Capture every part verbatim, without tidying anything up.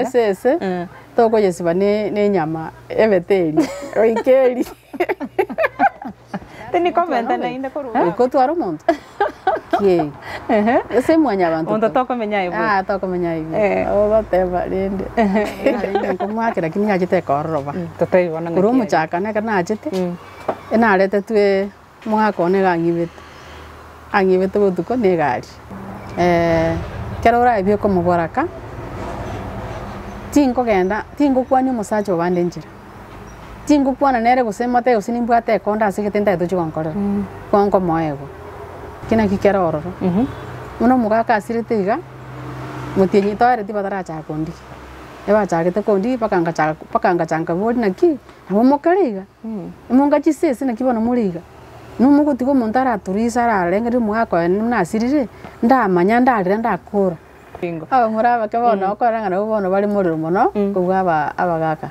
ese toko yesiba ne nyama eveteli oikeli teni komenta na inda koruga ikotwara umuntu que ese mwanya abantu ondo toko menya ibu ah toko menya ibu oba teba rende nkomwakira kimya jite koroba tataibona nguru muchaka na kana ajite enarete twe mwakone gangibete angibete butuko ne gari eh kerora ibyo ko muboraka tingo genda tingo kwani musacho bande njira tingo kwana nere gusema te usinimbwa te konda sikitenda to chikonkora konko moego kina kikera ororo muno mugaka asirite iga mutinyi tore tibatara cha kondi eba cha gete kondi pakanga cha pakanga changa bodi naki namomokariga munga chisese nakibono muriga numuguti ko montara aturisa rarengere mugako na asirire ndamanya ndarira ndakura bingo aba muraba kebona okoranga no bono bari muriro muno kubwa abagaka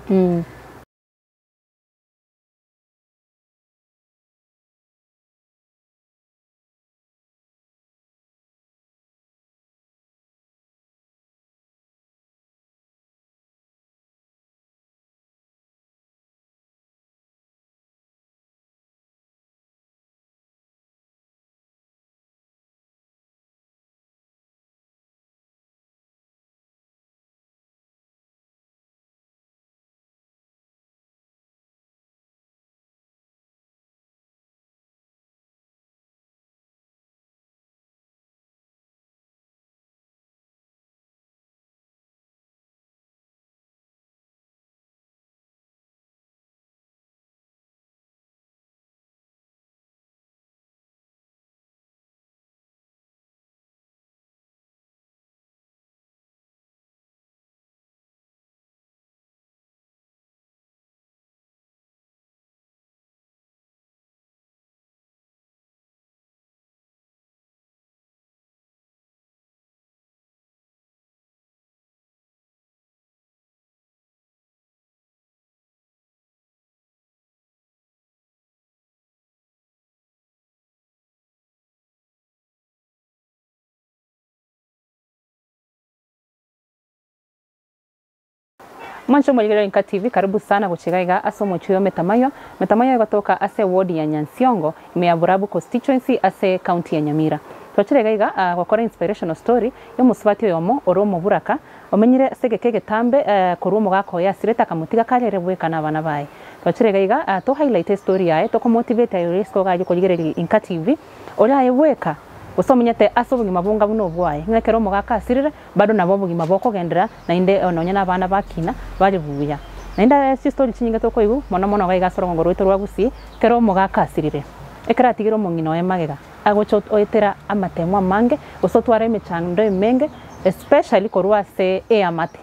Mwancho mwigiro Inka T V, karibu sana kuchigaiga aso mwachuyo metamayo. Metamayo kutoka ase wadi ya Nyansiongo, imeaburabu constituency ase county ya Nyamira. Tuachile gaiga uh, kwa kore inspirational story, yo musubati yomo oromo buraka, omenyire sege kege tambe uh, kurumo gako ya sireta kamutiga kari rewe kanava navae. Tuachile gaiga, uh, to highlight story yae, toko motivate ya uresko gaji kujigire Inka T V, ola yeweka. Usomenyete aso bugima bunga buno bwaye ngeke romo gaka asirire bado nabo bugima boko gendera na inde ononyana abana bakina bari bubuya na inda story chinyinga toko ibu mona mona gaiga sorongo rwito rwa gusi kero mo gaka asirire ekaratigiro mo ngino emagega agocho oetera amatemwa mange usotware mechando emenge especially korwa se e amate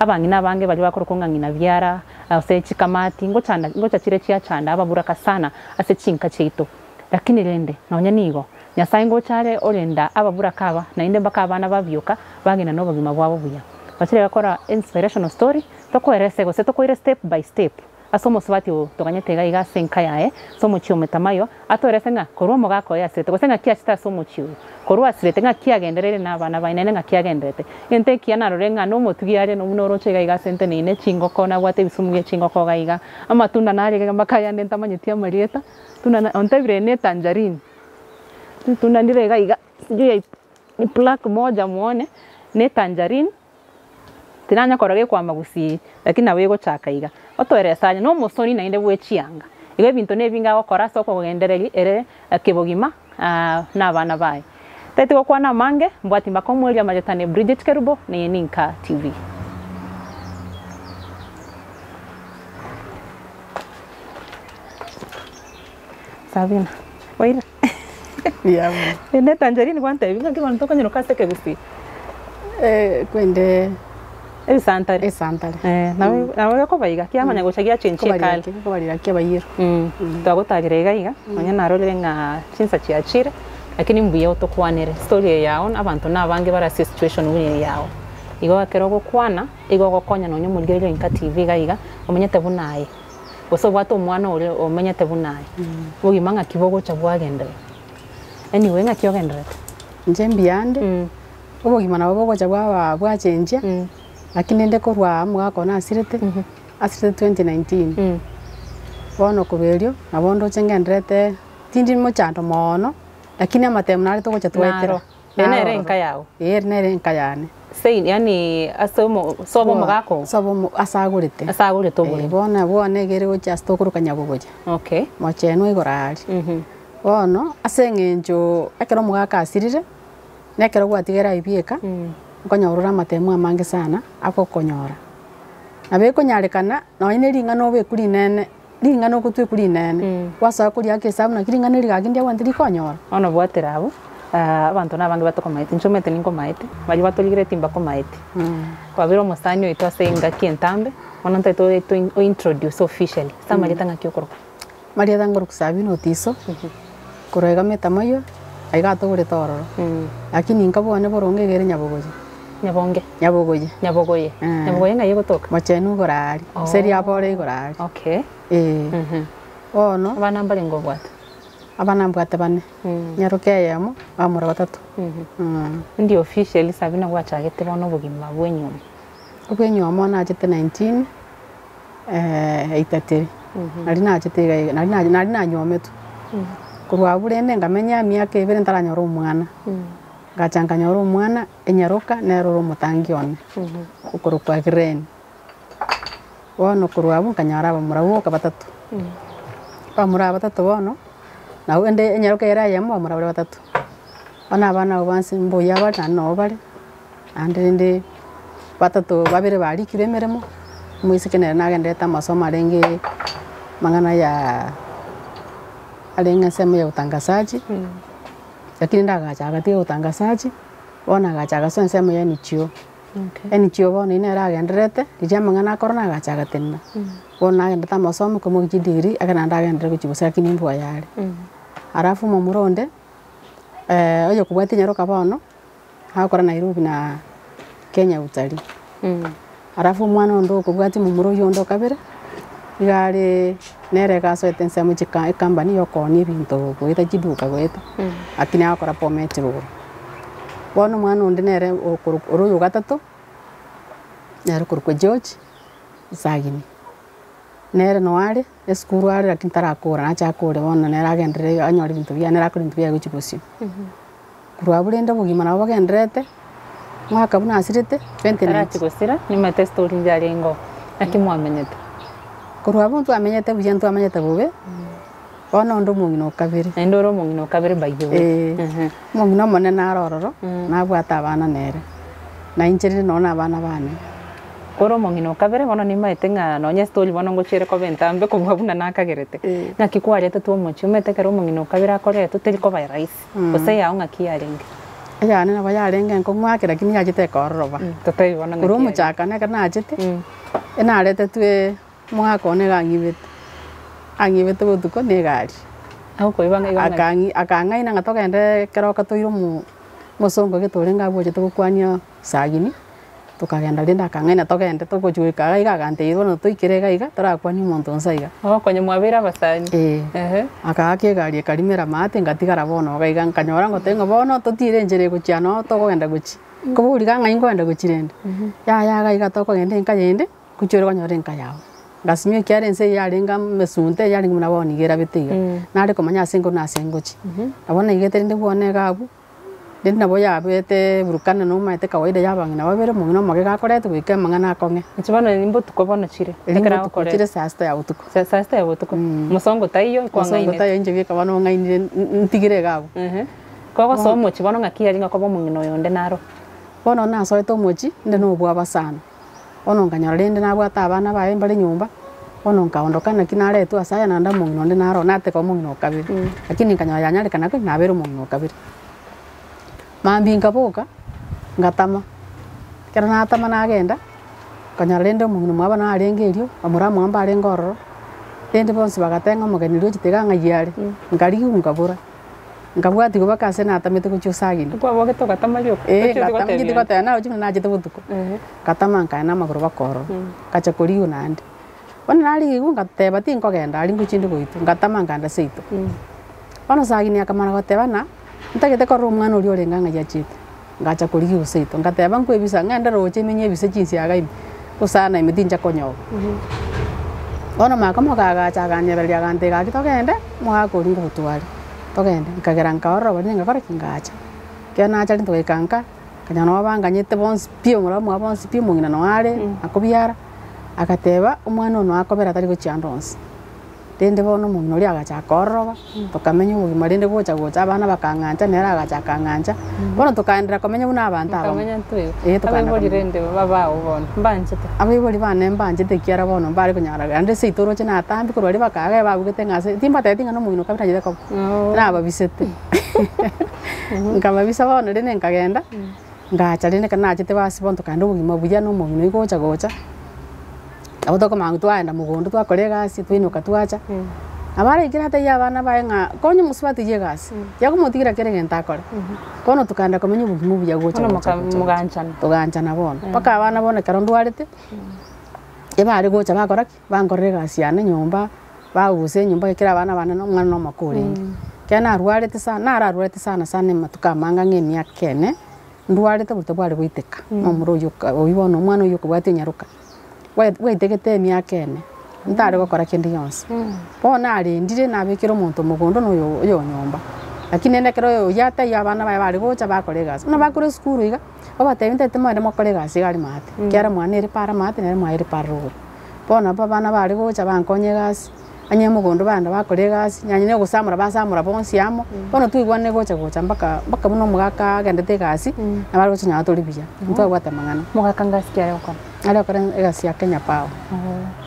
abangina bange bali bakorokonga ngina byara ase chikamati ngo chanda ngo chachire chia chanda ababuraka sana ase chinka cheito lakini rende nonya nigo Nyasaye ngochare orenda ababurakaba na inde bakabana babyoka bagina no bagima bwabo buya. Batire bakora inspirational story tokwerese gose tokwire step by step. Asomo swati toganyetega igasenka yae somo chiyo metamayo atorese nga koromo gako ya sete gose nga kiachita somo chiyo. Korwa sete nga kiagenderere na abana bainene nga kiagenderete. Ente kiana rorenga no motugiyare no munorochega igasente nine chingo kona wate bisumuye chingo koga iga amatunda nari bakaya ndenta manyetia marieta tuna ontebre ne tangerine tunandirega iga sijui ni plak moja muone ne tangerine tinanya korage kwa magusi lakini nawe gochaka iga otoresanya no musoni na inde bwechianga iga bintu ne binga okora soko kugendereri ere kibogima na bana bae tetiko kwana mange mbwati makomwelia majetane Bridget Kerubo ne Inka T V Sabina waira Iya. Ene tangerine kwante binga kimano tokanyiro kaseke gusi. Eh kwende e santare. E santare. Eh nawe nawe yakobaiga kiamanya gochagia chenche kale. Kobarira kiabayiro. Mm. Twagotagirega iga manya narolenga chinsa chiachira lakini mbuye otokwanere story yao abantu nabange bara situation unye yao. Igo akero gokwana igo gokonya no nyumulirira Inka T V gaiga omenyete bunaye. Boso bwato mwana ole omenyete bunaye. Bugimanga kibogo chabwagendere. Anyway, nga kyo gendret. Nje mbiande. Mm. Obo gimana obo gocha bwa bwa chenja. Mm. lakini ndeko rwa mwaka ona asirete mm -hmm. asirete twenty nineteen mm. bono kubelio na bondo chenga ndrete tindin mo chando mono lakini amatem nari to gocha twetero ene renka yao er ne renka yani sein yani asomo sobo magako sobo asagurite asagurite obone bona bone gere gocha stokuru kanyago gocha okay mo cheno igorari mhm bono asengenjo akero mugaka asirire nekero gwatigera ibieka mm. Konyorora matemu amange sana akokonyora abekonyarekana no ine ringano bekuri nene ringano gutwe kuri nene wasa kuri yake sabu na kiringano rigaginde wandiri konyora ono bwaterabo abantu nabange batokomaite nchomete ninkomaite bali batoligire timba komaite kwabiro musanyo itwa senga kientambe ono ntaito to introduce officially sama litanga kyokoro maria dangoro kusabi notiso kurega metamayo aigato gore tororo lakini nkabone boronge gere nyabogoje Nyabonge, nyabogoye, nyabogoye, nyabogoye nga yegotoka. Machenu gorari, seri abore gorari. Okay. Eh. Mhm. Oh no. Abana mbali ngobwata. Abana mbwata bane. Nyarukeye amo, amura batatu. Mhm. Ndi officially sabina gwachagete bono bugimba bwenyoma. Obwenyoma na ajete nineteen eh eighty-three. Mhm. Ari na ajete ga na na na na nyometu. Mhm. Kurwa burene ngamenya miaka ibere ntaranyora umwana. Mhm. Gachanga nyoro mwana enyaroka neroro mutangione ukurukwa green wono kurwa bukanyara bamurawo kabatatu bamura batatu wono nawe ende enyaroka era yamo bamura batatu ona abana ubansi mbuya batano bari ande ndi batatu babere bari kiremeremo muisikene nagendeta masomo arenge mangana ya alenga sema ya utangazaji lakini ndagachaga tio utangazaji bona gachaga sonse moyo ni chio okay ni chio bona ina raga ndrete rija mangana korona gachaga tenna bona ndata masomo ko mogi diri akana ndaga ndre ko chibusa kini mbwa yale arafu mu muronde eh oyo kubwati nyaroka bono hakora Nairobi na Kenya utali arafu mwana ndo kubwati mu muroyo ndo kabere igare nerega so etense mu chika ikambani yokoni bintu goita chiduka goita akini akora pometiro bono mwana onde nere oruyu gatato nere kurko George sagini nere noare eskuru ari akintara akora nacha akore bono nere agendere anyori bintu bya nere akorintu bya guchibusi kurwa burende bugimana bagendrete mwaka buna asirete twenty nineteen chikosira ni matesto linjarengo akimwamenyete kurwa buntu amenyete buyantu amenyete bube ono ndo mungino kabere ndoro mungino kabere bayo eh mungino monena arororo nabwata abana nere na injeri nona abana bane koro mungino kabere bono nimaete nga nonya story bono ngochire ko bentambe ko bwabuna nakagerete nakikwaleta tu omuchumete kero mungino kabere akore tu teliko bai rais ose ya onga kiarenge ajane na bayarenge ko mwakira kini ajete ko roba totai bono koro muchaka na kana ajete ena arete tuwe mwaka onega ngibet angibet butuko negari ako ibanga ibanga akangi akanga ina ngatoka ende keroka toiro mu musongo gitorenga boje tukwanya sagini tukagenda linda akanga ina toka ende tukujuika gaiga gante idono tuikire gaiga turakwani muntu nsaiga akonye mwabira basani eh akake gari karimera mate ngatigara bono gaiga nkanyora ngotengo bono tutire njere guchiano tokogenda guchi kuburiga ngaingo enda guchirende ya ya gaiga tokogenda nkayende kuchoro kanyore nkayao Rasmi kiaren se yarenga mesunte yarenga munaboni gera bitiga nare komanya singo na singochi abona igete ndi bone gabu ndi naboya abete burukana no maite kawaida yabangina babere mungino magega koretu bike mangana konge nchibona nimbo tukobona chire tekera ukore chire sasta ya utuko sasta ya utuko musongo taiyo kwangaine musongo taiyo nje bika bano ngaine ntigire gabu koko somo chibona ngakiyaringa kobo mungino yonde naro bono na soito mochi ndeno bwa basana ononga nyorende nabwata abana baye mbali nyumba ononga ondokana kinare tu asaya nanda mungino ndi naro nate ko mungino kabiri lakini nkanyanya nyale kana ko nabero mungino kabiri mambi ngaboka ngatama kana natama nagenda kanyorende mungino mwabana arengerio amura mwamba arengororo tende bonse bagatenga mugeniro jiteganga yari ngari ngabura Ngabwa tigo baka sena tamete ko chusagi ko boga to kata malyo eh kata mji tigo ta na ujina na jete butuko kata manka na magoro bakoro kacha koriyo nandi wana nali ko ngate bati ko genda ali nguchindi ko itu ngata manka nda seito wana sagi ni akamana ko tebana ntagete ko rumwana uri orenga ngaja chite ngaca kuli ki usai to ngata yabanku ebisa nganda roche menye bisa jinsi aga im usana imitinja konyo ono maka moka aga chaganya belia gante ga kito kende moka kuli ngutwali to kende kagerang ka oro bani ngakore kingacha kena acha ntwe kanka kanya no banga nyete bons pio ngora moka bons pio mungina no ale akobiara akateba umwana ono akobera tari go chandons dende bono munori agacha koroba tukamenya ubugima rinde gocha gocha abana bakangancha nera agacha kangancha bono tukandira komenya buna abantu abo kamenya ntwe eh tukandira rinde baba ubono mbanjete abibori bane mbanjete kiara bono mbari kunyaraga ande seitoro china atambi kurori bakaga babugete ngase timba tete ngano muino kabira jeda ko naba bisete ngaba bisa bono rinde nkagenda ngacha rinde kana chete basi bono tukandira ubugima buya no muino gocha gocha abo to komangu twaenda mugondo twakore gasi twinuka twacha abari kira ta yabana bayenga konye musubati je gasi yakumutigira kere ngenta kore kono tukanda komenye ubumu buya gocha muganchana tuganchana bona paka abana bona karondo arete yabari gocha bakoraki bangore gasi ane nyomba baguse nyomba kira abana bana no mwana no makore kana rwarete sana ararwarete sana sana matukamanga ng'emya kene ndwarete butobwari guiteka no muruyo oyibono mwana uyo kubwate nyaruka we tegete miakene ntari gukora kindi yonse bona ari ndire nabikira umuntu mugondo no yo nyomba lakini ene kero yata yabana baye bari gocha bakore gasi no bakore school iga obate ntete mwana makore gasi gari mate kiara mwana iri para mate nere mwana iri paro bona babana bari gocha bankonye gasi anye mugondo banda bakore gasi nyanyine gusamura basamura bonsi amo bona tuigwane gocha gocha mbaka mbaka muno mugaka gendete gasi nabari gocha nyato libya ntwa gwatamangana mugaka ngasi kiara ukona ada orang Asia Kenya pau,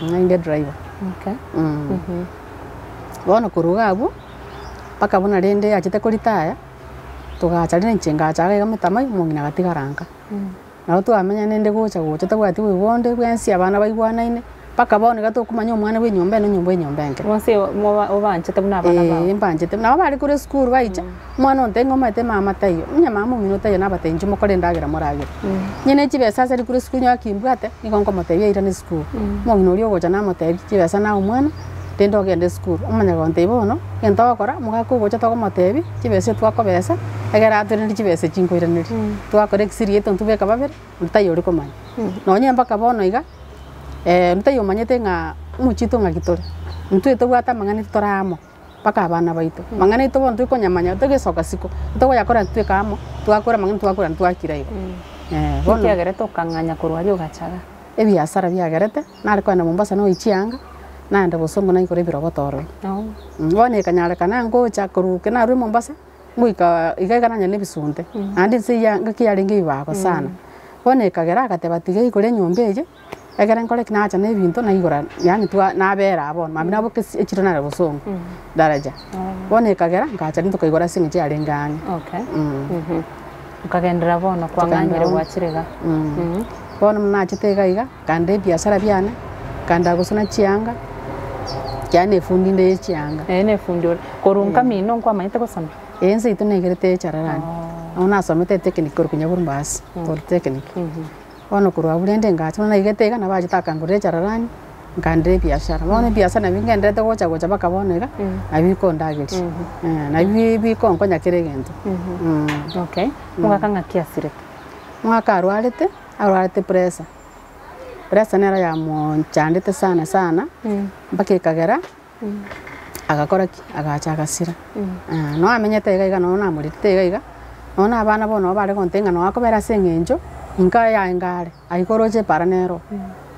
nggak driver. Oke. Bono kuruga abu, pakai bono rende aja teko dita ya, tuh gak cari neng cengga cari kamu tamai mau gini agak tiga rangka. Lalu tuh amenya nende gue cago, cete gue hati gue wonde gue siapa naba ibu ana ini, pakai bono gak tuh kumanya umana gue nyombe nyombe nyombe angker. Masih mau oban cete naba naba. Iya pan cete naba ada kure skur gue aja, mau nonton gue mati mama tayo, punya mama minum tayo naba tayo cuma kalian dager moragi. Nyene chibesa sari kuri school nyaki mbwate nikonko motebia irani school moginolio gocha na motebi chibesa na umwana tendo gende school umanya gonte bono gento akora mugako gocha to motebi chibesa twakobesa agera aturi chibesa chinko irani twakore xiriye tontu beka babere mtayo riko manya no nyamba kabono iga eh mtayo manyete nga muchito nga gitore mtu eto bwata mangani toramo paka abana baito mangani eto bontu konyamanya to gesoka siko to yakora twe kamo twakora mangani twakora twakira igo eh bono kiagere tokanganya kurwari ugachaga ebiasara biagerete nariko na Mombasa no ichianga nande busongo na ikore biro gotoro ngone kanyara kana ngocha kuruke na ru Mombasa nguika igaikana nyane bisunte andi se ya ngakiyarenge ibako sana bone kagera akatebatige ikore nyombeje agera nkore kinacha ne bintu na igora yani twa nabera abon mami nabo kichiro na busongo daraja bone kagera ngacha ntuko igora singi yarenganya okay mhm ukagendera bono kwanganyira gwachirega mhm bono mnachitega iga kande biashara byane kanda gusuna chianga cyane fundi nde chianga ene fundi korunka mino kwa maite gusama enze itunegerete chararani ona somete technique kunya burumbasi for technique mhm bono kurwa bulende ngacho na igetega nabajitaka ngure chararani kande biashara bono biashara bingende to gocha gocha bakaboneka abiko ndageti na bibiko nkonya kiregento mhm okay mwaka ngakia sirete mwaka arwarete arwarete presa presa nera ya monchandete sana sana mbake kagera agakora agacha agasira no amenyete gaiga no na murite gaiga no na bana bono bare kontenga no akobera sengenjo inka ya ngare aikoroje paranero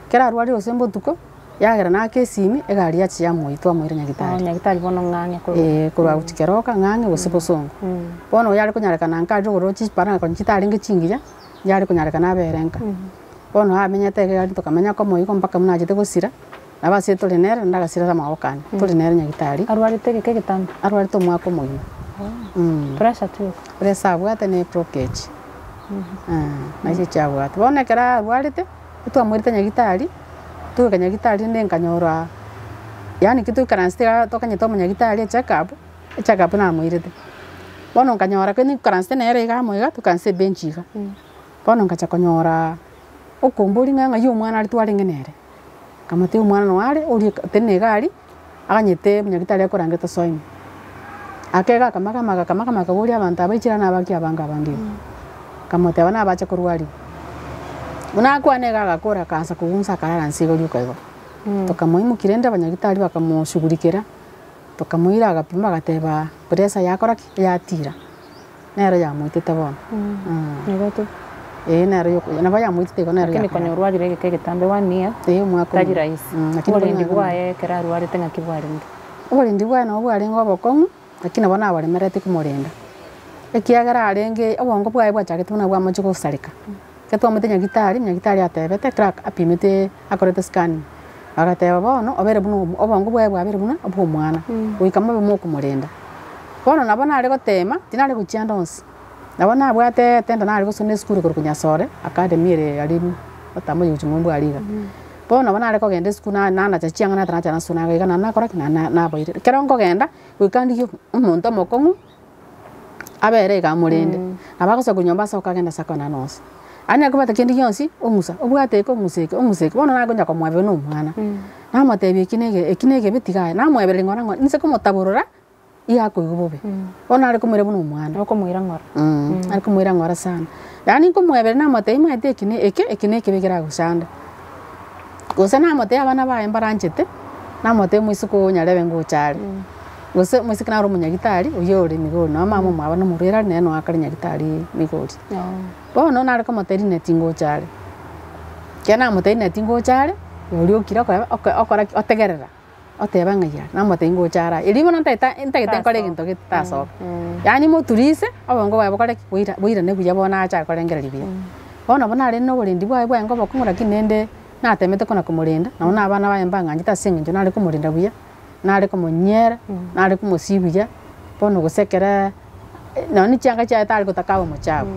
kera arwari osembo tuko yagera nake simi egari yaciya muitwa muire nyagitari nyagitari bono ngange ko eh kurwa gutikeroka ngange gusibusongo bono yari kunyarekana nka jogorochi parana konchitari ngichingira yari kunyarekana berenka bono hamenyete egari tukamenya ko muiko mpaka munajete gusira nabase tole nera ndagasira samawokana tole nera nyagitari arwari tegeke kitamba arwari to mwako muyo mm pressure tu pressure bwate ne blockage ah naje chawa bono kera arwari te twa muire nyagitari tuh kanya kita ada yang kanyora, ya nih kita karena setelah tuh kanya tuh menyakita ada cakap, cakap pun amu itu, bono kanyora kan ini karena setelah mereka amu itu kan sebenci kan, bono kaca kanyora, oh kumpulin kan ngaji umuan ada tuh ada yang nere, kamu tuh umuan ada, oh dia tenega ada, akan nyete menyakita ada kurang kita soim, akhirnya kamu kamu kamu kamu kamu kamu dia bantabai cerana bagi abang abang dia, kamote abana abachakuru wali unakuwa nega gakora kansa kugunsa karara nsigo yukayo mm. Tokamuimukirenda banyagitari bakamushugurikira tokamuira agapima agateba presa yakora yatira nero yamwitete bona mm. mm. Nigoto eh nero nabo yamwitete gona nero lakini kwenye urwari rege kege tambe wania eh mwako tajira isi lakini mm. Ndi kwae kera urwari tenga kibwarinda urindi bwana obwaringo bokomu lakini abana abaremerete kumorenda ekiagara arenge obongo bwae bwachake tuna bwa machiko sarika ketwa mutenya gitari nya gitari atebete crack apimete akorete scan agateba bono obere bunu obongo bwae bwabere buna obwo mwana uikamabe mu kumurenda bono nabona ari gotema tinari guchianda onsi nabona abwate tenda nari gusone school kurukunya sore academy ere ari batamo yuchumumbu ariga bono nabona ari kogende school na nana chachianga na tana chana sunaga igana nakora kinana naboire kerongo genda uikandiyo umuntu mokongu abere ga murende abakosa kunyomba soka genda sakona nose anya kubata kindi yonsi omusa obwate ko museke omuseke bona nagonya ko mwave no mwana na matebe kinege ekinege bitigaye na mwave lingona ngo nse ko mutaburura iya ko igobe bona ari ko mwere no mwana ko mwira ngora ari ko mwira ngora sana yani ko mwave na matebe maite kine eke ekineke bigera gusanda gose na matebe abana baye mbaranjete na matebe mwisuko nyarebe ngo chari gose musika na rumunya gitari uyore migoro na mama mwa bana murera ne no akarinya gitari migori bono na rako materi ne tingo chare kena materi ne tingo chare uri okira ko okora otegerera oteba ngaya na materi ngo chara irimo na taita taita nkore ginto gitaso yani muturise abongo babo kare kuira buira ne buya bona acha kore ngere libya bono bona re no burindi bwa bwa ngo bakungura kinende na temete kona kumurenda na ona abana bayembanga ngita singinjo na re kumurenda buya nare kumunyera nare kumusibuja bono gusekera na ni changa cha tari gutakawa muchabu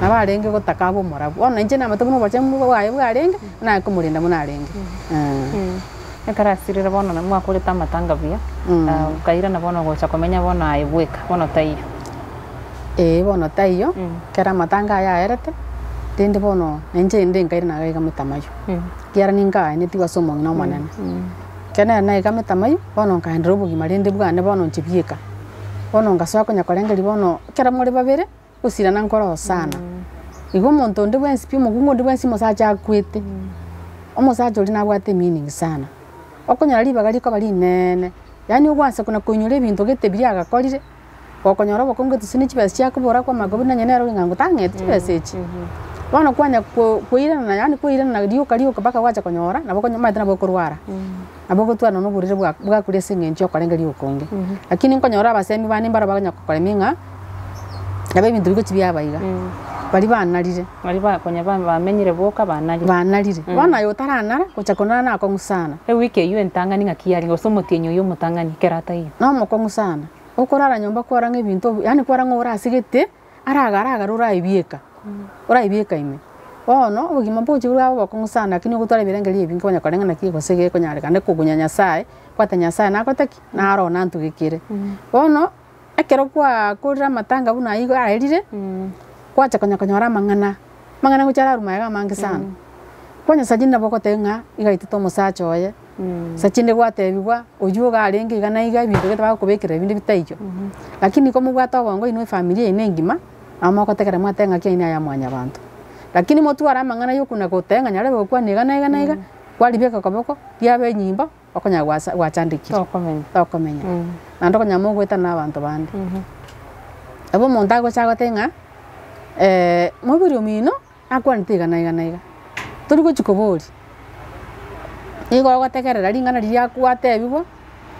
nabarenge gutakawa murabu bono nje na matumu bachambu bwaye bwarenge na kumurinda munarenge mm akarasirira bono na mwakore tamatanga bia ukaira na bono gocha komenya bono aibweka bono taiyo eh bono taiyo kera matanga ya erete tende bono nje inde ngaira na gaika mutamayo kiara ninga ene tiwa somong na manana kena nae kame tamai bono kahendro bugi marende bwana bono ntibieka bono ngaswako nyakolenga libono kera muri babere usira nankoro sana igo monto ndi bwensi pimo gungo ndi bwensi mosacha akwete omosacha oli nabwate meaning sana okonyara libaga liko bali nene yani ogwanse kuna kunyure bintu gete biliaga kolire okonyara bokongo tusini chibasi chakubora kwa magobina nyenero ngangu tangete chibesechi bono kwanya kuirana yani kuirana nadio kalio kabaka wacha konyora nabokonyama tena bokorwara abogo twana no burire bwa bwa kurese ngenjo karengeri ukonge lakini nkonyora abasemi bane barabaganya kokoreminga nabe ibintu biko kibyabaiga bari banarire bari bakonya bamenyire boka banarire banarire bana yotaranara kuchakonana nako ngusana e wike yue ntangani ngakiyari ngosomotie nyo yo mutangani kerata iyo no moko ngusana ukorara nyomba kwaranga ibintu yani kwaranga urasigete aragaraga rurayibieka urayibieka ime bono ubugima bwo cyura abo bakungusana kini gutore birengeri ibingo banyakorenga nakiko sege ko nyareka ndakugunya nyasaye kwatanya saye nako taki naro nantu gikire bono ekero kwa kurira matanga buna yigo aherire kwacha kanyakanyora mangana mangana gucara rumayaga mangi sana konya sajinda bokotenga igaitito musachoye sachinde gwatebibwa ujuga arenga igana iga ibintu gitaba kubekira ibindi bitaiyo lakini ko mugwata bongo ino family ine ngima amako tekera mwatenga kina ya mwanya bantu lakini motwara mangana yo kuna gotenga nyarebo kwa negana igana iga kwalibeka kaboko yabe nyimba okonya gwachandikira okomenya okomenya na ndoko nyamo gweta na abantu bandi abo montago chago tenga eh mubiri umino akwantega na igana iga turi guchikobori igoro gwatekerera ringana riya kwatebibo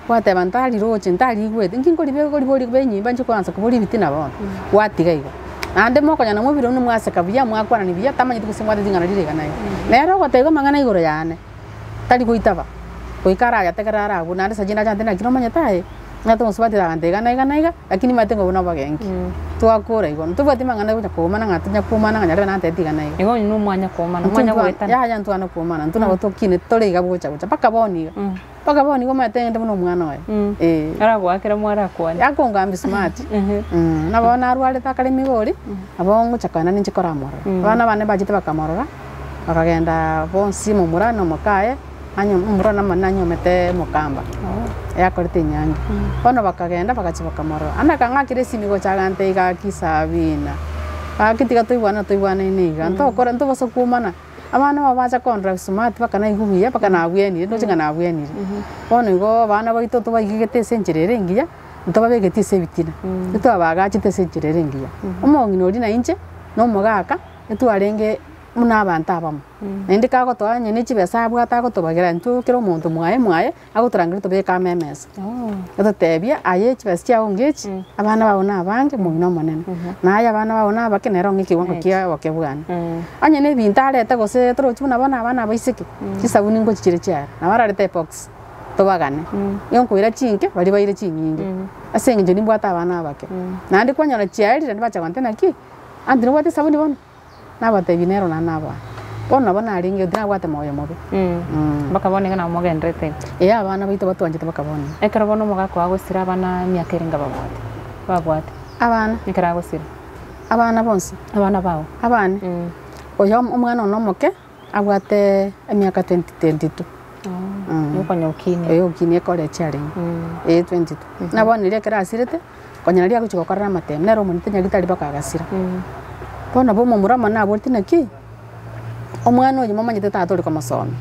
kwateba ntari roche ntari igwete ngingo libeko kolibori benyimba njikwanza kubori bitina bana watiga iga ande moko nyana mubiro no mwaseka bya mwakwana ni bya tamanyi tukusimwa tingana direga nayo lero gotego mangana igoro yane tari kuitaba kuikara yatekara ragu nande sajina chante na kiromanya tae ngato musubati ragandega naiga naiga lakini matengo bona bagengi twakora igono tubati mangana kunya komana ngatinya komana nganyarira nante tiga naiga igono no mwanya komana mwanya gwetana ya yantu ana komana ntuna gotokine toliga bucha bucha pakaboniga pakaboni ko matende bono mwana wae eh aragwa akira mwara kwani yakonga mbismati nabona arwale takale migori abongo chakana ninjikora moro bana bane bajite bakamorora bakagenda bonsi mumurano makaye anyo murana mananyo mete mukamba yakorete nyangi bono bakagenda bakachibakamoro anaka ngakire simigo chagante ga kisabina Ketika tuiwana tuiwana ini kan, toh koran tuh masuk kumana. Amano wa waca kontrak sumat pakana ihumi ya pakana awiani, no jangan awiani. Kono igo wana wa itu tuh wa gigete sencerere ngiya, itu wa gigete sebitina. Itu wa waga cite sencerere ngiya. Omo nginori na ince, no moga aka, itu arenge munabanta abamu. Nende kago toa nyene cibe sabu kata ko to bagera ntu kero monto muaye muaye, aku terangger to be kamemes. Itu tebia aye cibe stia ongech, abana wa ona abange mungino monen. Na ya abana wa ona abake nero ngiki wango kia wake bugan. Anyene bintale ta gose tro cuma abana abana baisiki. Kisa buning ko cicire ciar. Na warare te box to bagane. Yon ko ira cinke, bari baire cinginge. Asenge joni buata abana abake. Na andi ko nyona ciar ri ndaba chawante na ki. Andi wate sabuni bon. Naba tebinero na naba, ona bana ringe dina wate moyo mobe, bakabone ngana moga enrete, iya bana bito batu anjito bakabone, ekara bono moga kwa agosira bana miakeringa babuate, babuate, abana, ekara agosira, abana bonsi, abana bau, abana, oyo omwana ono moke, abuate miaka twenty twenty two, yuko nyokini, oyo kini ekore charing, e twenty two, naba nile ekara asirete, konyali agochiko kara matem, nero monite nyagita libaka agasira. Bona bo mumura mana bo tinaki omwana oyo mama nyete tato liko masomo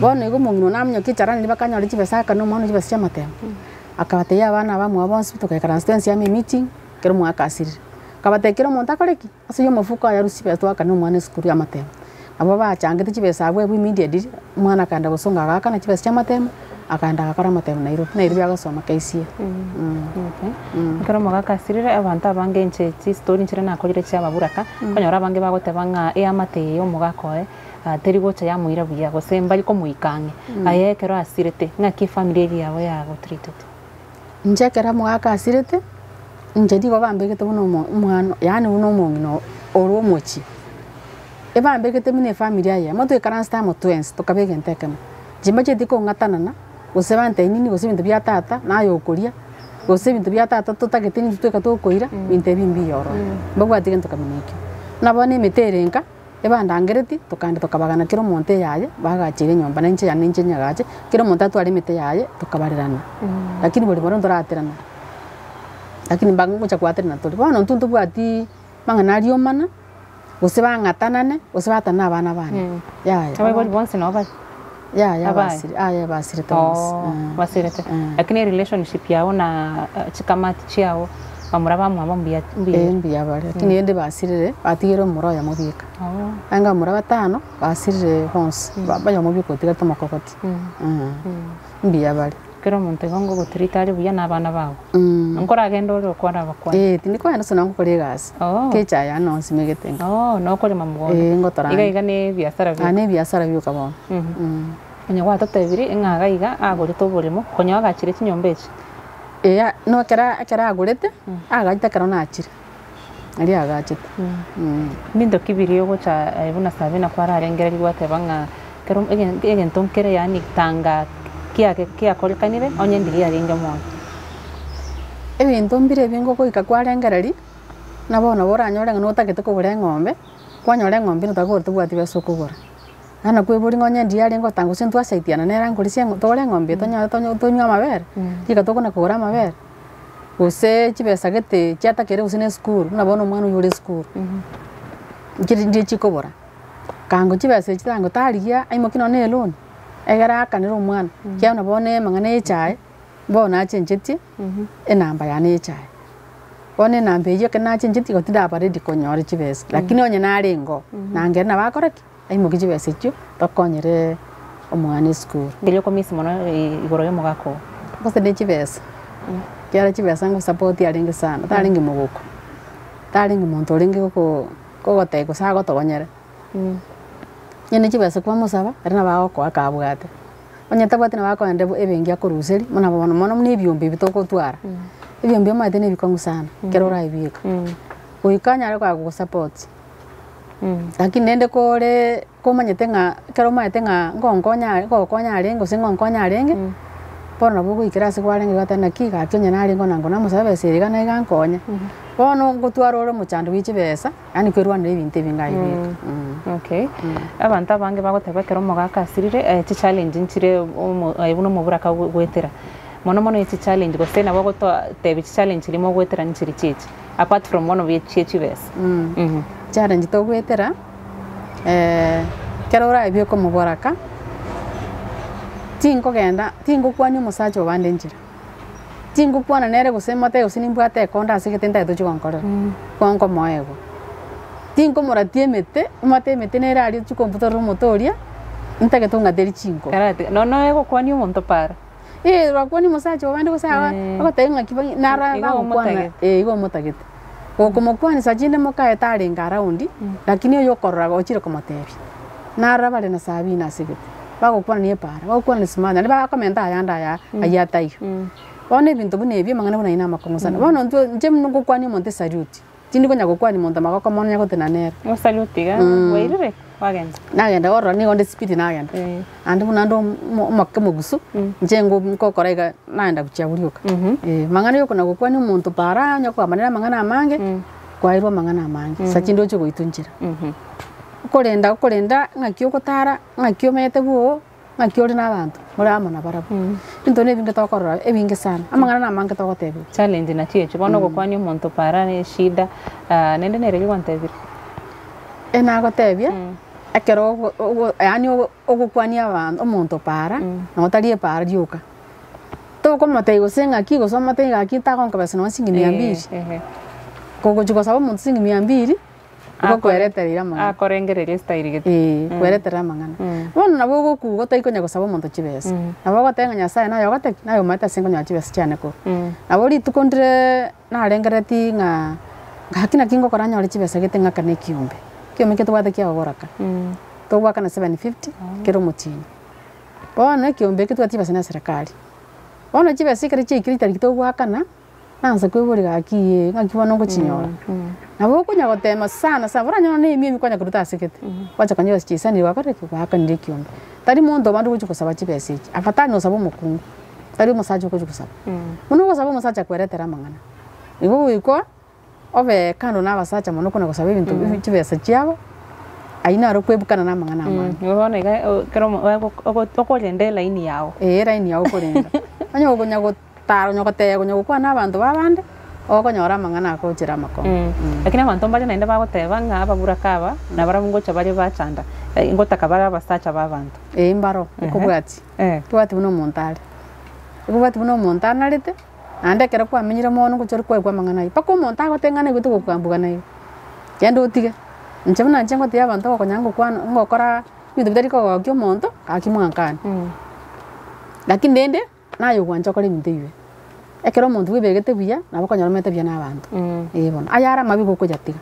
bona ego mungino namnyo kicarani libakanya oli kibesaka no mwana kibesya matem akabate ya bana bamwe abonsi tukaika constituency ya meeting kero mwaka asiri kabate kero monta koleki aso yo mafuka ya rusibe twaka no mwana skuru ya matem abo bachangete kibesa bwe bwi media di mwana kanda gusonga gaka na kibesya matem akanda gakora matem na iru na iru yagasoma kaisia kero moga kasirira abantu abange nche ti story nchira nakorire kya baburaka konyora abange bagote banga e amate yo moga koe terigo cha ya muira buya gosemba liko muikange aye kero asirete ngaki family yabo ya go treated nje kera moga kasirete nje di go bambeke to no mwana yani uno mongino oro mochi e bambeke te mine family ya moto e karansta mo twins to kabege ntekema jimaje diko ngatanana gusebante nini gusebintu bya tata nayo ukuria gusebintu bya tata tutagetini tutweka tukoira binte bimbi yoro bagwatike ntukaminiki nabone meterenka ebandangereti tukande tukabagana kiro monte yaye bagacire nyomba nanje ya nanje nyagaje kiro monta twari mete yaye tukabarirana lakini buri boro ndoraterana lakini bangu cha kwaterana tuli bono ntuntu bwati mangana riyo mana gusebangatanane gusebatana abana bana yaye tabari bonse no ba ya ya basiri aya basiri tomo basiri te akini relationship yao na chikamati chiao amuraba mwa mbiya mbiya bari akini ende basiri re atigero mura ya mubika anga muraba tano basiri re hons baba ya mubiko tiga tama kokoti mbiya bari kero monte gongo gutiritari buya nabana bawo nkora agendo ro kwara bakwa eh tindikwa no sonangu kolegas kecha ya no simegetenga oh no kole mamgo eh ngotora igaiga ne biasara bi ane biasara bi ukabona mhm anya kwa totebiri engaga iga agorito borimo konya agakire kinyombeje eh no kera akera agorete agajita kera na akire ari agachite mhm mindo kibiri ogocha ebuna sabena kwara arengera ligwatebanga kero egen tonkere ya niktanga kia kia kolkanire onye ndiria ringa moyo ebintu mbire bingo kuika kwarengereri nabona boranyora ngano takete kugure ngombe kwanyora ngombe ntakore tubwati beso kugura nana kweburi ngonye ndiria ringo tangusi ntwashaitiana nera ngorisia ngotore ngombe tonya tonya tunywa mabere tika tokona kugura mabere use chibesa gete chatakere usine school nabona mwana yure school ngiri ndi chikobora kango chibesa chitango tarigia aimokino ne loan egara kanero mwana kya nabone mangane chai bona chenjeti enamba yane chai bone namba iyo kana chenjeti ko tidaba ready konyore chibese lakini onye naringo nange na bakoreki aimoki chibese chu bakonyere omwana school bile ko miss mona igoro yo mugako bose de chibese kya chibese ngo support yaringi sana taringi muguko taringi monto ringi ko ko gote ko sago to konyere nyene chibesa kwa musaba rina bawo kwa kabugate onyeta bwatina bako ende ebengia kuruseri mona bono mona mune byombe bitoko twara ebyombe maite ne bikongu sana kerora ibika uikanya ari kwa ku support lakini nende kore komanyete nga kero maite nga ngongonya ngokonya arengo singongonya arenge bono bugu ikirasi kwarenge gatana kika kenya nari ngona ngona musaba eseri kana igankonya bono ngutwaro ro muchandu wichibesa yani kwerwa ne binte bingai okay abantu abange bagoteba kero moga kasirire ti challenge ntire ayibuno mubura gwetera mono mono ti challenge gose na bagoto tebi challenge limo gwetera ntiri chichi apart from one of the churches. Cara njito kuetera, kero ora ibiyo komuboraka, tingo kenda, tingo kuani musacho wandenjira, tingo kuana nere kusemate usinimbuate konda asiketenda edoji wankora, kuanko moego, tingo moratie mete, umate mete nere ari tu komputer motoria, nta ketonga deri tingo. Karate, no no ego kuani montopar. Ee wakuani musacho wandengusawa, ako tenga kibangi nara wakuana, ee igo motaget. Komokuani sajine moka etari ngara undi, lakini yo yokorraga ochiro komatebi. Nara bale na sabi na sigit. Bagokuani yepara, bagokuani simana, ba komenta ayanda ya ayatai. Bone bintu bunebi mangana buna ina makongosana. Bono ntu njem nukukuani monte sajuti. Tindi konya kokuani monta makoko monya kotenanera. Ngo sajuti ga, weirire wagenda. Nagenda oro ni onde speed nagenda. Andi buna ndo makkemugusu, njengo kokorega naenda kuchaburuka. Eh mangana yokona kokuani muntu para nyoko amanera mangana amange, kwairwa mangana amange. Sachindo chugo itunjira. Korenda korenda ngakyo kotara ngakyo mete guo ngakyo ri na bantu murama na barabu into ne binge tokoro ebinge sana amangana na mangi tokotebe challenge na cheche bono kokwani umuntu para ne shida nende ne rege kwantebe ena gotebia akero yani ogokwani abantu umuntu para ngotari para dioka to komate gosenga kigo somate ngaki ta konka basi no singi ambiri kogo chuko sabo muntu singi ambiri Kokoereterera mangana. Akorengerera estairigete. Eh, koereterera mangana. Bono nabo gokugo taikonya gosaba omuntu chibesa. Nabo gotenga nyasaye nayo gate nayo mata singo nya chibesa chaneko. Nabo ritukondre narengereti nga ngakina kingo koranya ori chibesa gete ngakane kiumbe. Kiumbe ketu wate kia goraka. Togwaka na seven fifty kero mutini. Bono kiumbe ketu wate chibesa na serikali. Bono chibesa kiriti ikirita kitogwaka na nanza kwiburiga akiye ngakibona ngo chinyora. Nabo kunya gotema sana sabura nyono ne mimi kunya kuruta sikete wacha kanyo sikisa ni wakore kwaka ndikyo tari mondo bandu kuchuko sabachi beseji afatani osabo mukungu tari musacho kuchuko sabo muno osabo musacha kweretera mangana ibo wiko ove kando na basacha muno kuna kusabe bintu bibibesa chiabo aina ro kwebukana na mangana amana yobona ga kero okolende laini yao eh laini yao kolenda anyo kunya gotaro nyokote kunya kwana bandu babande Okonya orang mangana aku jira mako. Lakini abantu baje naenda bagoteba nga ababurakaba nabaramungocha bari bachanda. Ingotaka bara basacha babantu. Eh mbaro ikubwati. Twati buno montale. Ikubwati buno montale narite. Ande kera kwamenyira mono kuchori kwe kwa mangana yi. Pako montale gotengana gutu kwambugana yi. Yando utige. Njemuna njengo te abantu bakonyango kwa ngokora bintu bitari ko kyo monto akimwankana. Lakini ndende nayo kwanchokore bintu yiwe. Ekero omuntu wibegete buya nabo konyaromete bya nabantu ebona ayara mabibo ko jatiga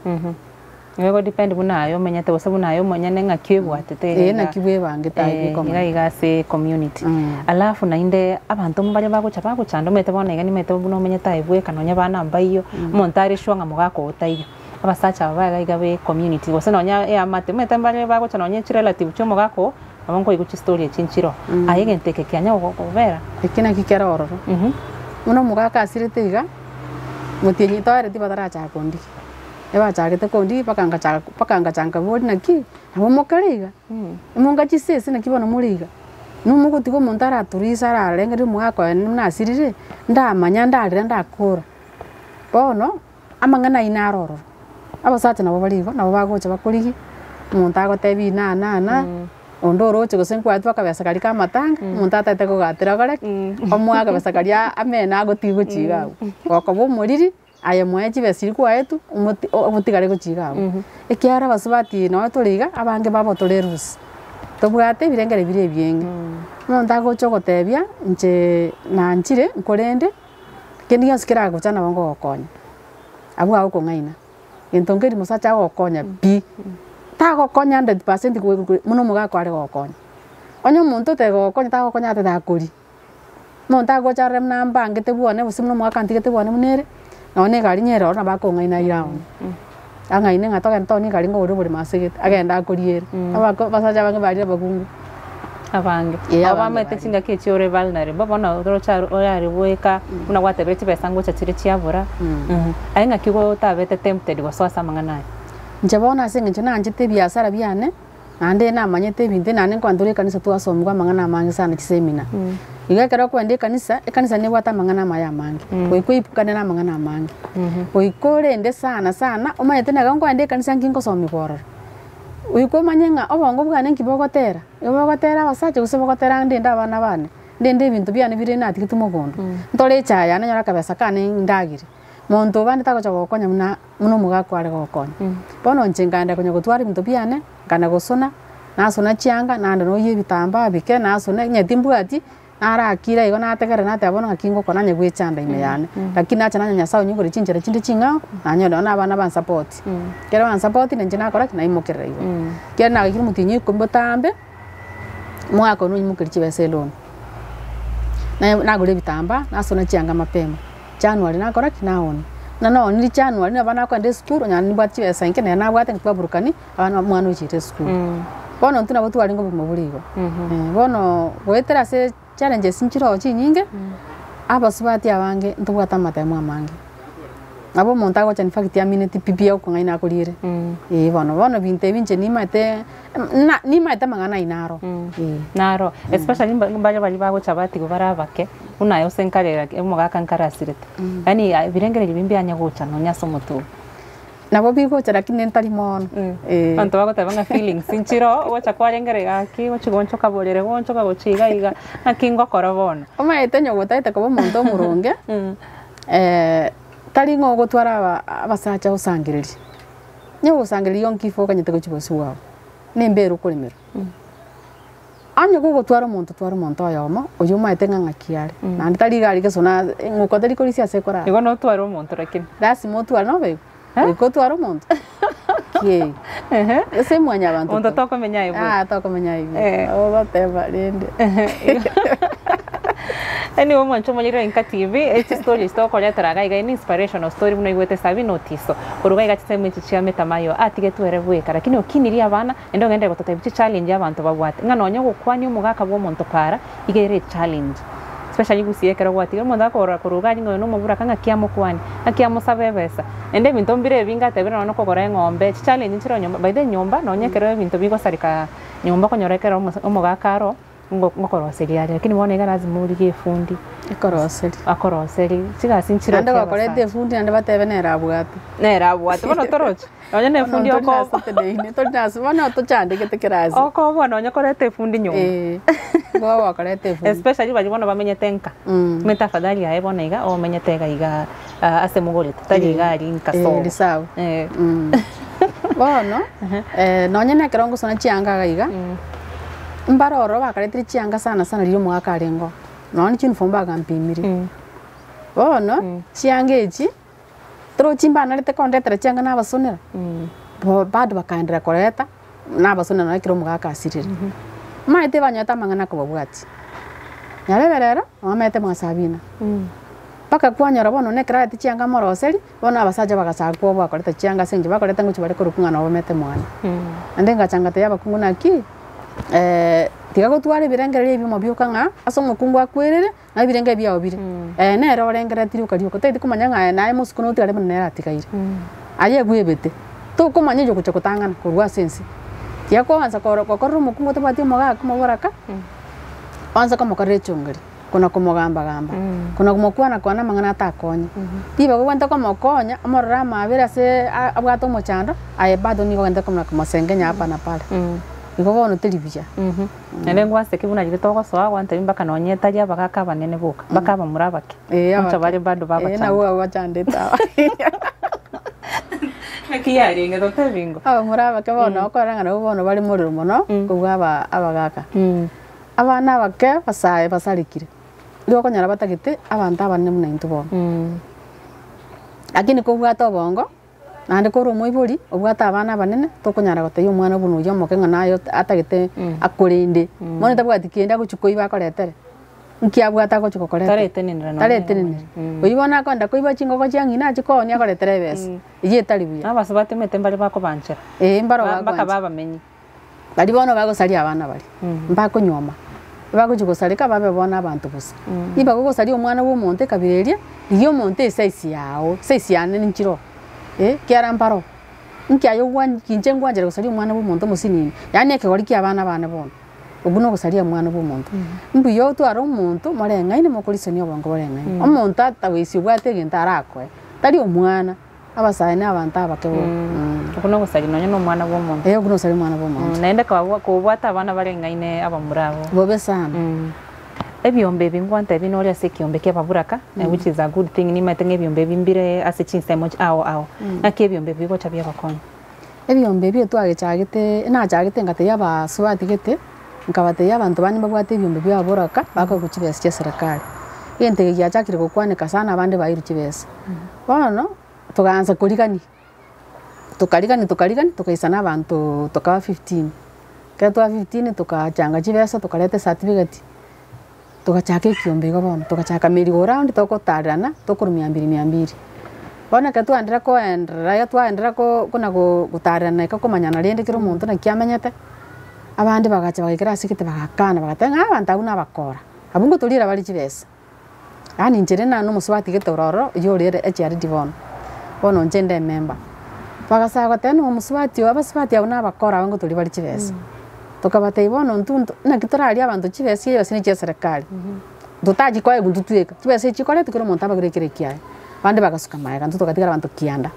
ngego depend bunayo menyete bose bunayo monyane ngakibwatete eh nakibwebange tabikoma ngayigase community alafu nainde abantu mbale baguchaba baguchando mete bona igani mete buno menyeta ibwe kanonya bana mbayo montari shwanga mugako otaiyo abasacha babaga igabe community bose nonya ya mate mete mbale baguchano nyechi relative chomo gako abanko iguchi story chinchiro ayegente kekanya ogobera ekina kikera ororo Muno mukaka asiritega, mutianyi toere tiba tara acara kondi, eba acara kita kondi pakang kaca pakang kacangka bodi naki, namu mukariga, namu ngacise sini naki bana muriga, namu kutiko montara turisara lenga di mukaka nuna asirire, nda manya nda ada nda kor, bono, amangana inaroro, apa saja nawa baligo, nawa bago coba kuligi, montago tebi na na na. Ondo roche gosen kwa twa kabesa kali ka matanga muntata teko gatira gale omwa kabesa kali amena gotigo chigawo okobo muriri aye mwechi besiri kwa etu omutigare gochigawo ekiara basubati no toliga abange babo tolerus tobwate birengere bire byenge muntago chogotebia nje nanchire nkorende kendi yasikira gochana bango okonya abwa uko ngaina entongeri musacha okonya bi Tago konya nda dipase ndi kuwe muno muga kware gokonya. Onyo muntu tego konya tago konya ate dakuri. Monta go charem namba ngete buone busi muno muga kanti kete buone munere. None gari nyero na bako ngaina irawo. Anga ine ngato kento ni gari ngoro buri masigit agenda kuriyera. Abako basaja bange bari bagungu. Abange. Abama tetsinga kechi ore balnare baba na rocha oyari boeka una watebe tibesa ngocha chiri chiavura. Ainga kigo tabete tempted waswasa mangana. Njabona asenga njona anjete biasara biane ande na manyete binte nane kwandure kanisa tuwa somwa mangana mangi sana kisemina igakara ko ande kanisa kanisa ne wata mangana maya mangi mm. Ko ikuyipukana na mangana mangi mm -hmm. Uyikore ende sana sana omayete na kango ande kanisa ngingo somikora uyiko manyanga obongo bwana ngibogotera ibogotera basaje gusebogotera ndi ndabana bana ndi ndi bintu byane bire nati kitumugondo mm. Ntore cyaya nanyora kabesa kane ndagire monto bana takocha gokonya muna muno mugakware gokonya mm. Bono njenganda kunyogotwari bintu byane kana gusona nasona cyanga nanda no yibitamba bike nasona nyatimbuati nara akira igo nategera nate abona kingo kona nyegwicanda imeyane mm. Lakini acha nanya sawo nyugo ricinjira cindi cinga nanyondo na abana ban support mm. Kera ban support nje nakora kina imokera igo mm. Kera na ikiru mutinyi kumbotambe mwako no nyimukirichi beselon na nagore bitamba nasona cyanga mapema January nakora kinaone na no ni January na bana kwende school nyani bwati besanke na nabwate nkwaburukani abana mwana uchite school mm. Bono ntuna botu walingo bumubuligo mm -hmm. E, bono wetera se challenges nchiro ochi nyinge mm. Abasubati abange ntubwata matemo amange abo monta gocha in fact ya minute pipi uko ngaina kulire mm. E, bono bono binte binche ni mate na ni mate mangana inaro mm. E. Naro mm. Especially mbaje bali bago chabati gobara bake unayo senkarera emoga kankara sirete mm. Yani birengere bimbi anya gocha no nyaso mutu nabo bigocha lakini ntari mono mm. E. Bantu bako tabanga feelings sinchiro wacha kwarengerega ki wachigoncho kaborere goncho kabochiga iga akingo korobona omaete nyogotaite kobo monto muronge mm. Eh tari ngo gotwara abasacha usangiriri nyo usangiriri yonkifo kanyete kuchibosuwa nembero kulimero mm. Anyo go gotwara monto twara monto yoma oyumaete ngangakiare mm. Nandi tari gari kesona ngukoteri kolisia sekora igo no twara monto lakini dasi motwa no be Iko tuaro monto. Kei. Eh eh. Ese mwanya abantu. Onto toko menya ibu. Ah, toko menya ibu. Eh, oba teba rende. Eni wo mwancho mwanyiro inka T V, eti story stoko lya taraga iga ni inspirational story muno igwete sabi notiso. Uruga iga tseme chichia metamayo atige tuereweka lakini okiniria abana endo ngende gotota bichi challenge abantu babwate. Ngano nyo kwani omugaka bo monto para igere challenge. Especially gusiye kero gwatiga monda kora kuruganya ngono mabura kanga kiamo kwani akiamo sabebesa ende bintu mbire binga tebera no kogora ngombe challenge nchiro nyomba by the nyomba no nyekero bintu bigo sarika nyomba konyorekero omugakaro ngokoroseri ari lakini wone igara zimuri gifundi ikoroseri akoroseri sigasi nchiro ndo gakorete fundi ande batebenera abwatu nera abwatu bono torocho onye ne fundi okoba ne todasu bono to chande getekerazi okoba no nyokorete fundi nyomba eh go wakorete fundi especially bali bono bamenyetenka metafadhali ya bono iga o menyetega iga ase mugore tutajiga ari nkaso eh sawa eh bono eh no nyene kerongo sona chianga iga mbaro roba kaletri chianga sana sana ryo mwakarengo noni chinfomba gampimire mm. Bono mm. Chiangeji tro chimbana lete kondetra chianga na basonera mm. Bo bado bakandira koleta na basonera na kiro mwakasirira mm -hmm. Maite banyota mangana ko bwati nyareberera amaite mwasabina mm. Paka kwanyora bono ne krati chianga moroseri bono abasaje bagasakuwa bakoleta chianga senje bakoleta nguchi bari kurukungana no bamete mwana mm. Ndenga changate yabakunguna ki Eh, tiga gotware birengere ibi mabyoka nga aso mukungwa kwerere na birenge byawo bire eh nero orengere tiri ukariyo ko tedi kumanya nga nae musukuno utare munera atikaire aye gwebete to kumanya jo kuche kutangana kurwa sense tiya ko anza ko ko ko mukungo to bati moga ko moraka anza ko mokare chungere kuna kumogamba gamba kuna kumokwana kwana mangana takonya tiba ko kwanta ko mokonya amorra mabira se abwato mochando aye bado ni ko kwanta ko mosengenya apa na pale Igobono telibija. Mhm. Nelengwa sekibuna jitoko soa kwanta imbaka nonyeta lya bakaka banene boka. Bakaba murabake. Eh, abari bado baba cyane. Eh, nawo abachandeta. Nakiyari ngeto tabingo. Aba murabake bono okoranga no bono bari muriro mono kubwaba abagaka. Mhm. Abana bake basaye basalikire. Lyo konyara batagite abantu abane munantu bono. Mhm. Akini kubwata bongo. Nande koro moibori obwata abana banene tokonyara goteyo mwana bunu yo mokenga nayo atagete akorinde mone tabwati kienda guchukoi bakoretere nkiabwata ko chukokoretere tarete ninira no tarete ninira uyibona konda koiba chingo ko changi nachi ko nya koretere besa iye talibuya abasubate mete mbali bako banchera eh mbaro baka baba menyi bali bono bako sali abana bali mbako nyoma bako chukosalika babe bona abantu busa iba ko sali omwana wo monte kabireria iyo monte saisi yao saisi yanene nchiro Eh, kiara mparo. Nkiayo wan kinjengwa jere gusali mwana bo monto musini. Yani ke gori kiabana bana bono. ubuno gusaria mwana b'umuntu mbu yo tu ari umuntu marenga ine mukurisoni obongo barenga umuntu atawisi bwate gintarakwe tari umwana abasane abantu abakebo ubuno gusari nonyo no mwana b'umuntu eh ubuno gusari mwana b'umuntu naenda kwa kubwata abana barenga ine abamurabo bobe sana ebyombe bingwanta binori asekyombe ke baburaka which is a good thing ni matenge ebyombe bimbire asechinse much awo awo akebyombe bigota byabakonye ebyombe byetu agechagite na agechagite ngate yabasubatigite ngabate yabantu bani babwate ebyombe byaburaka bakaguchibesa kya serikali yentege yachakire kokwanika sana abandi bayiruchibesa bono tuganza kuligani tukaligani tukaligani tukaisana abantu tukawa fifteen katwa fifteen tukachanga chibesa tukalete certificate tukachaka ekyombe gabona tukachaka merigo round tokotarana tokurumia mbiri miambiri bona katu andira ko andira yatwa andira ko kuna gutarana ikakomanyana riendekero muntu na kyamenyete abandi bagacha bagikira sikite bagakana bagatenga abantu abuna bakora abungu tulira bali chibesa yani njere na no musubati gitororo yorere echyari divon bono njende member bagasa gateno musubati abasubati abuna bakora abungu tuli bali chibesa tukabata ibono ntuntu na kitorali abantu chibesa yosine che serikali ndutaji kwaye gututweka chibesa chikore tukiro muntu abagirekere kyaye bande bagasuka maega ntuto katikara abantu kianda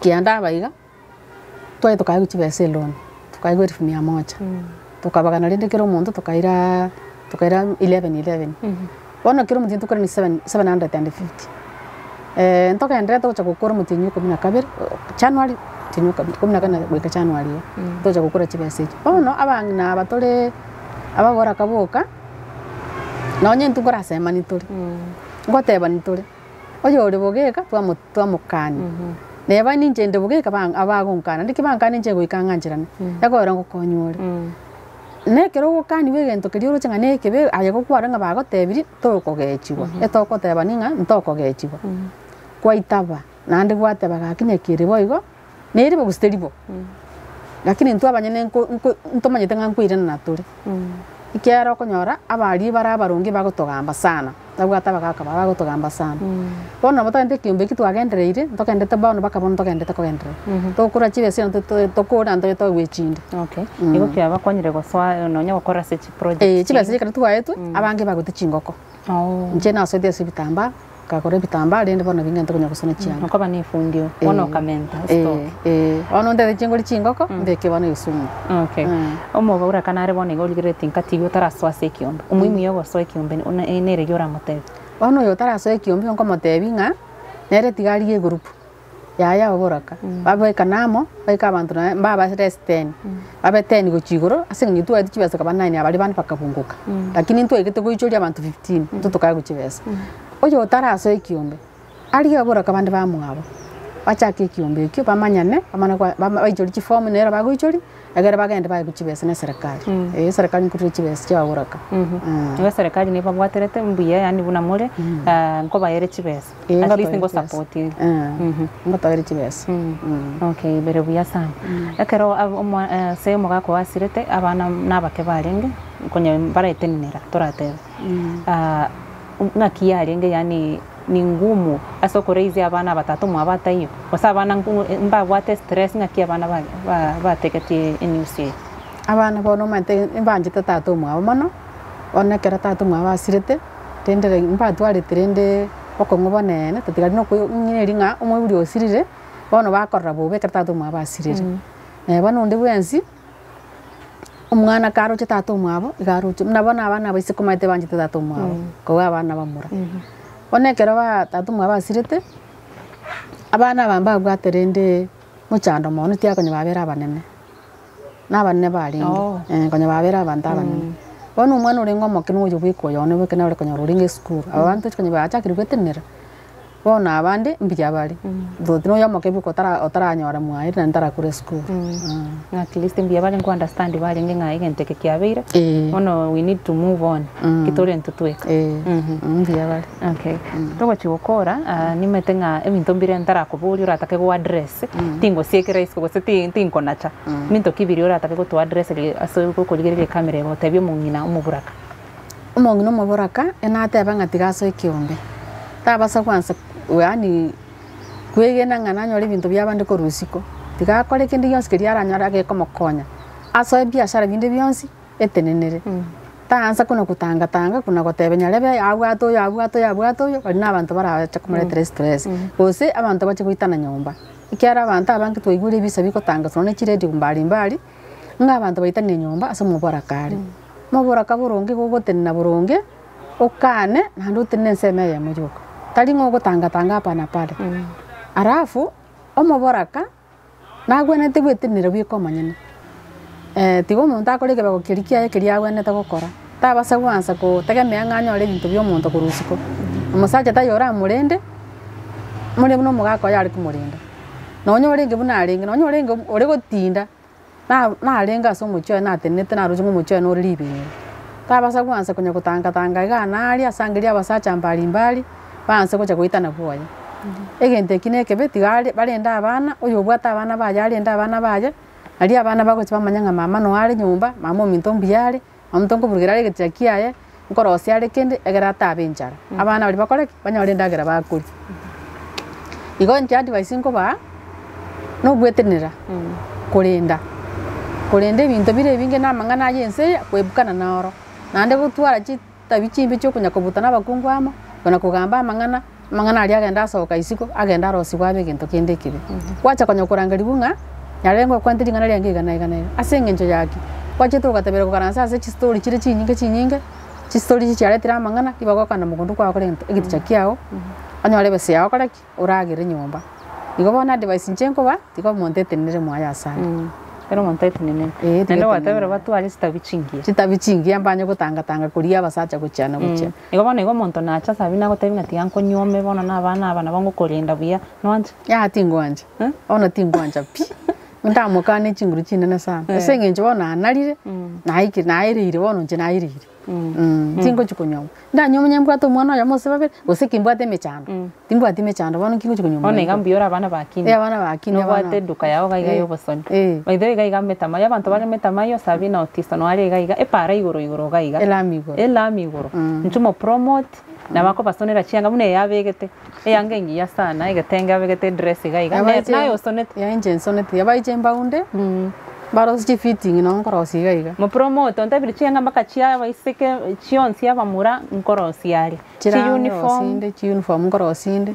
kianda baiga twaye tukaye chibesa loan tukaye gwetu mia moja tukabagana rindekero muntu tukaira tukaira eleven eleven bono kiro muntu tukore ni seven hundred fifty eh ntoka ndira to chakukora muntu nyuko mina kabere January kumina kana gwika January toja gukora chibesa bono abangi na abatore abagora kaboka nonye ntukora sema nitore ngoteba nitore oyo libogeka twa twa mukani neba ninje ndibogeka banga abagunkana ndikibangana nje guikanganjirana yakora ngukonyore nekero gukani wegento kiri urucenga nekebe ayagokwara ngabagotebiri tokogechiwa etokoteba ninga ntokogechiwa kwaitaba nandi gwateba gakinya kiri boigo neri bogusteribwo lakini ntwabanyene ntomanyete ngankwirana natore ikiara okonyora abari barabarungi bagotogamba sana nabwata bagaka bagotogamba sana bona mutande kyumbe kitwagendereire ntokendete bano bakabona ntokendete kogendere tokura chibese ntokora ndo twegwechinde okay iko kya bakonyere goswa nonya gukora search project eh chibese kana twaetu abange bagutichingoko oh nje na sodi asibitamba kakore bitamba rende bano bingento kunya gusona chianga nkoba nifundio bona ukamenta stock eh ono ndede chingori chingoko ndeke bano yusumu okay omo baura kanare bone goligire tinkatigo taraswa sekiombe umuimu yogo soekiombe ona ene regiora motebe bano yo taraswa ekiombe onko motebe nga nere tigarie group yaya oboraka babe kanamo baika abantu na baba ten babe ten gochigoro asengitu ati chibesa kabana nine abali bani pakapunguka lakini ntwe gete goichoria abantu fifteen tutokaye gochibesa oyo taraso ekiombe ari abora kabande bamwabo bachaka ekiombe ekyo bamanyane bamana bajori chifomu nero baguchori agera bagende bagukibesa na serikali eh serikali nkutu chibesa cha aboraka mhm serikali ne babwaterete mbuye yani bunamore nko bayere chibesa ngabisi ngo support mhm ngo tawere chibesa okay bere buya sana akero semo gako wasirete abana nabake barenge konya mbara etenera torate ah nakia renge yani ni ngumu aso kurezi abana batatu mu abata iyo kosa abana mba wate stress nakia abana ba batekati enyusi abana bono mate mbanje tatatu mu abamano ona kera tatatu mu abasirete tendere mba twale trende okongobone na tatigari no kunyeri nga umwe uri osirire bono bakorra bobe kera tatatu mu abasirire eh bano ndi bwensi umwana karo chitatu mwabo igaro nabona abana baise kumaite banje tatatu mwabo ko abana bamura onekero ba tatu mwabo asirete abana bamba gwaterende muchando mono tyakanya babera abanene nabanene bali eh kanya babera abanta abanene bonu mwana urengo mokino yo bwiko yo ne bwekena kanya uringe school abantu kanya bacha kirwetenera bona abande mbya bali ndotino ya makebu kotara otaranyora mwae ndara kure school na at least mbya bali ngo understand bali ngenga igenteke kyabeira ono we need to move on kitorien tutweka mbya bali okay toba chiwokora nimetenga ebintu mbire ndara kubuli uratake go address tingo sekere isko go seti tingo nacha minto kibiri uratake go to address aso ko koligere kamera go tabye mungina umuburaka umongino muburaka enate abangatigaso ekiombe tabasa kwanza yani kwegena ngana nyori bintu byabandi ko rusiko tigakore kindi yosike ryaranyara ge komokonya aso biashara ginde biyonsi etenenere tansa kuna kutanga tanga kuna gotebenya lebe agwato yo agwato yo agwato yo bali nabantu baracha kumureta stress bose abantu bache kuitana nyomba ikiara abantu abantu twigure bisabi kotanga sone kiredi mbali mbali ngabantu baitane nyomba aso mubora kale mubora kaburonge gogotenna buronge okane nando tenenseme ya mujuko tali ngogo tanga tanga pana pale arafu omuboraka nagwene tibwetenera bwikomanyene eh tigo muntu akoreke bagokirikia ekiria agwene tagokora tabasa gwansa ko tegemea ng'anyore ibintu byo muntu kurusiko omusacha tayora murende muri buno mugako yari kumurenda nonyore nge bunarenge nonyore nge ore gotinda na na arenga so mucho na tenete na rujumu mucho no ribi tabasa gwansa kunya kutanga tanga gana ali asangiria abasacha mbali mbali banse kuja kuitana bwoya egente kineke betigale barenda abana uyo bwata abana baje arenda abana baje ali abana bagochi bamanyanga mama no ari nyumba mama ominto mbiare omutongo burugirare gitakiaye nkorosi ari kende egerata abenjara abana bali bakoreki banyarenda gera bakuri igonja advice ngoba no bwetenera kurenda kurenda ibintu bire binge namangana ayense kwebukana naoro nande gutwara kitabikimbi cyo kunyakobutana abakungwama kana kugamba amangana mangana ali agenda asoka isiko agenda rosibwa beginto kende kibe kwacha konyokuranga libunga yarengwa kwandiringana lyange gana gana asenge njo yaki kwacha tuka tabera kukaransa ase chi story chire chi nyinge chi nyinge chi story chi chaletira mangana kibako kana mugundu kwa korento egiticha kyao anyole bese yao koraki uragire nyomba igobona device nchenko ba tiko monte tenere mwaya sana pero monte tenene nendo watabera batu ali stabichingia stabichingia mbanyo gutanga tanga kuria basacha guchana guchana igobona igo monto nacha sabina gotebinga tianko nyome bona nabana abana bango korenda buya nonje ya tingwanje ona tingwanje pi nda mukane chinguru chinene sana esenge njona analire naiki nairire wono njinairire mm tingo chikunyoma nda nyomenye mbwato mwana ya mose babe gusiki mbwate mechando timbwate mechando bano kingo chikunyoma one ngambiyora bana bakini ya bana bakini bwate duka yao gaiga yo bosoni baidoi gaiga metama ya bantu bale metama yo sabina otisa no ari gaiga epara igoro igoro gaiga elamigoro elamigoro ntumo promote na bako basonera chianga mune yabegete eyange ngiya sana egetenga begete dress gaiga nayo sonet ya engine sonet ya baijemba unde baro si fitting no nkorosi gaiga mo promote onta birchianga makachiya baiseke chionsi abamura nkorosi ari chi uniform inde chi uniform nkorosi inde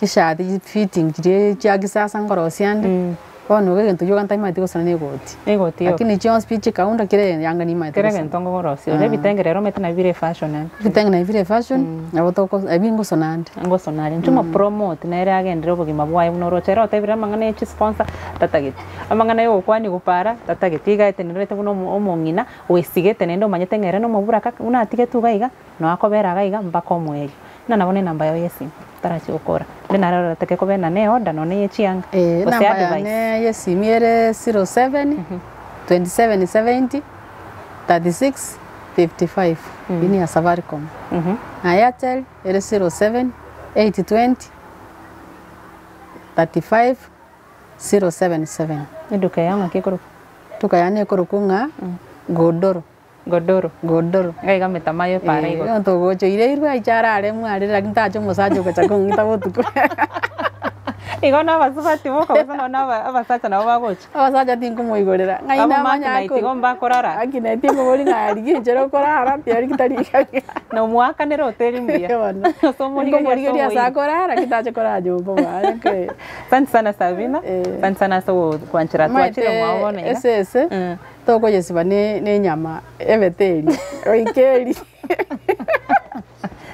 chi shati fitting chi chagisasa nkorosi ande ono gento yo ganta imatiko sana negoti negoti lakini chionsi pichi kaunda kire yanga ni imatiko kire gento nkorosi ole bitengerero metna bire fashion bitengena bire fashion abotoko abingo sonande ngo sonale ntuma promote na era agendero bugima bwaye bunorochero tebira mangane chi sponsor tatageti amangana yo kwani kupara tatageti ga tenerete buno omongina wesigete nendo manyete ngere no maburaka una tigetu gaiga no akobera gaiga mbako mweli na nabone namba yo yesi tarachi ukora benarara takeko benaneo danone yechianga eh namba yane yesi miere zero seven twenty-seven seventy thirty-six fifty-five ini ya Safaricom mhm Airtel ere zero seven eight two zero thirty-five zero seven seven eduka yanga kikoro tukayane korokunga godoro Godoro, godoro, gaiga metamayo para igo. Onto gocho ire irwa ichara are mware rakinta acho mosacho kachakongita botuko. Igo na basubati boka basanga na abasacha na bagocho. Abasacha tinko moigorera. Ngaina manya ko. Tigo mba korara. Akina tinko boli ngari gejero korara pyari kitariga. Na mwaka nero hoteli mbia. So moli gori ya sakorara kitacho korajo boba. Asante sana Sabina. Asante sana so kwanchira twachira mwaona. Ese toko yesiba ne ne nyama eveteli oikeli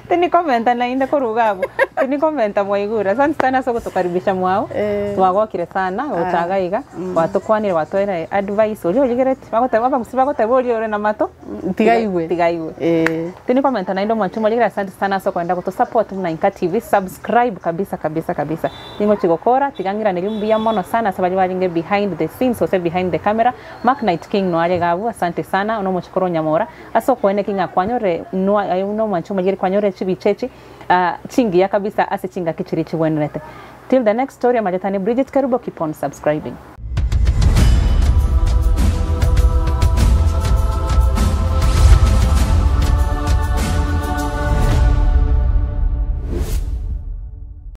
teni komenta na inde korugabo teni komenta mwaigura sana sana soko tukaribisha mwao twagokire sana otagaiga watukwanira watoera advice oli oligerete bagotaba bamusiba gotaba oli ore na mato tigaiwe tigaiwe eh teni komenta na inde mwachumo oligira sana sana soko enda kuto support muna Inka T V subscribe kabisa kabisa kabisa ningo chigokora tigangira nelimbiya mono sana sababu balinge behind the scenes ose behind the camera Mark Knight King no ale gabo asante sana uno mochikoro nyamora asoko ene kinga kwanyore no uno mwachumo oligira kwanyore bichechi uh, chingia kabisa asichinga kichirichi wenrete. Till the next story, maletani Bridget Karubo, keep on subscribing.